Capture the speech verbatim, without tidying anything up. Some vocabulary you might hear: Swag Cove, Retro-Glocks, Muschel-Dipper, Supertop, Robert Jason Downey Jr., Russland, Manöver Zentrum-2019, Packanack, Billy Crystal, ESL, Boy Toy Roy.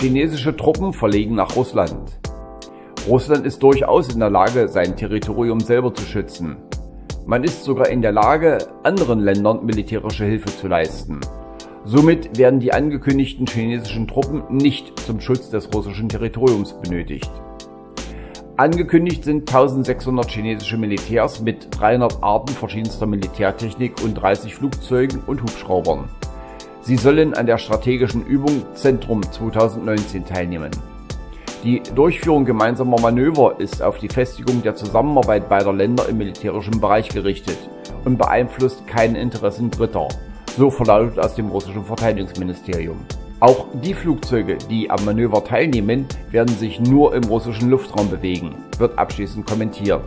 Chinesische Truppen verlegen nach Russland. Russland ist durchaus in der Lage, sein Territorium selber zu schützen. Man ist sogar in der Lage, anderen Ländern militärische Hilfe zu leisten. Somit werden die angekündigten chinesischen Truppen nicht zum Schutz des russischen Territoriums benötigt. Angekündigt sind eintausendsechshundert chinesische Militärs mit dreihundert Arten verschiedenster Militärtechnik und dreißig Flugzeugen und Hubschraubern. Sie sollen an der strategischen Übung Zentrum zweitausendneunzehn teilnehmen. Die Durchführung gemeinsamer Manöver ist auf die Festigung der Zusammenarbeit beider Länder im militärischen Bereich gerichtet und beeinflusst keine Interessen Dritter, so verlautet aus dem russischen Verteidigungsministerium. Auch die Flugzeuge, die am Manöver teilnehmen, werden sich nur im russischen Luftraum bewegen, wird abschließend kommentiert.